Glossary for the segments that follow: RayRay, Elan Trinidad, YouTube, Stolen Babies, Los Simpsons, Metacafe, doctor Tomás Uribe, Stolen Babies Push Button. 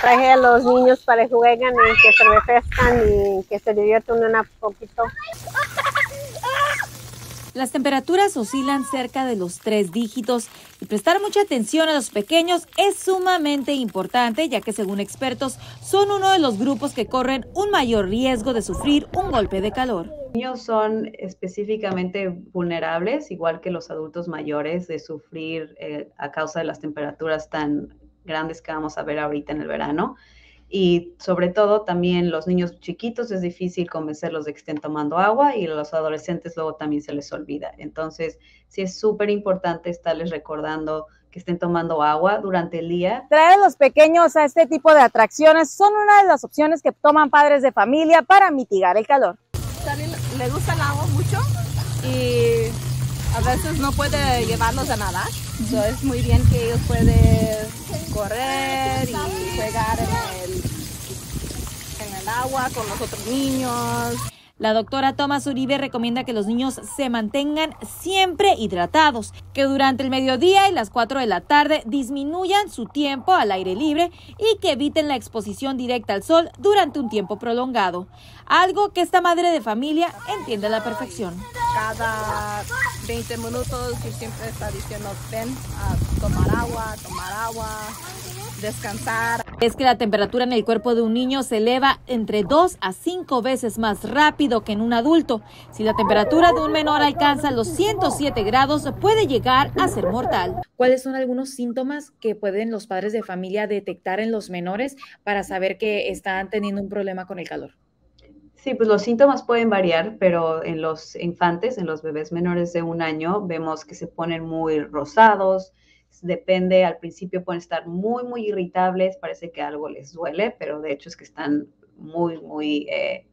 Traje a los niños para que jueguen y que se refrescan y que se diviertan un poquito. Las temperaturas oscilan cerca de los 3 dígitos y prestar mucha atención a los pequeños es sumamente importante, ya que según expertos son uno de los grupos que corren un mayor riesgo de sufrir un golpe de calor. Los niños son específicamente vulnerables, igual que los adultos mayores, de sufrir a causa de las temperaturas tan grandes que vamos a ver ahorita en el verano. Y sobre todo también los niños chiquitos es difícil convencerlos de que estén tomando agua, y a los adolescentes luego también se les olvida. Entonces sí es súper importante estarles recordando que estén tomando agua durante el día. Traer a los pequeños a este tipo de atracciones son una de las opciones que toman padres de familia para mitigar el calor. Le gusta el agua mucho y a veces no puede llevarlos a nadar. Entonces es muy bien que ellos pueden correr y jugar en el agua con los otros niños. La doctora Tomás Uribe recomienda que los niños se mantengan siempre hidratados, que durante el mediodía y las 4 de la tarde disminuyan su tiempo al aire libre y que eviten la exposición directa al sol durante un tiempo prolongado, algo que esta madre de familia entiende a la perfección. Cada 20 minutos yo siempre está diciendo, ven a tomar agua, descansar. Es que la temperatura en el cuerpo de un niño se eleva entre 2 a 5 veces más rápido que en un adulto. Si la temperatura de un menor alcanza los 107 grados, puede llegar a ser mortal. ¿Cuáles son algunos síntomas que pueden los padres de familia detectar en los menores para saber que están teniendo un problema con el calor? Sí, pues los síntomas pueden variar, pero en los infantes, en los bebés menores de 1 año, vemos que se ponen muy rosados. Depende, al principio pueden estar muy, muy irritables, parece que algo les duele, pero de hecho es que están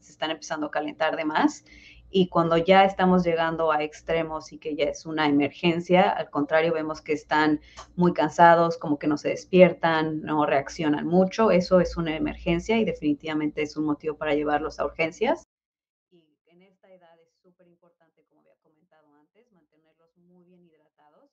se están empezando a calentar de más. Y cuando ya estamos llegando a extremos y que ya es una emergencia, al contrario, vemos que están muy cansados, como que no se despiertan, no reaccionan mucho. Eso es una emergencia y definitivamente es un motivo para llevarlos a urgencias. Y en esta edad es súper importante, como había comentado antes, mantenerlos muy bien hidratados.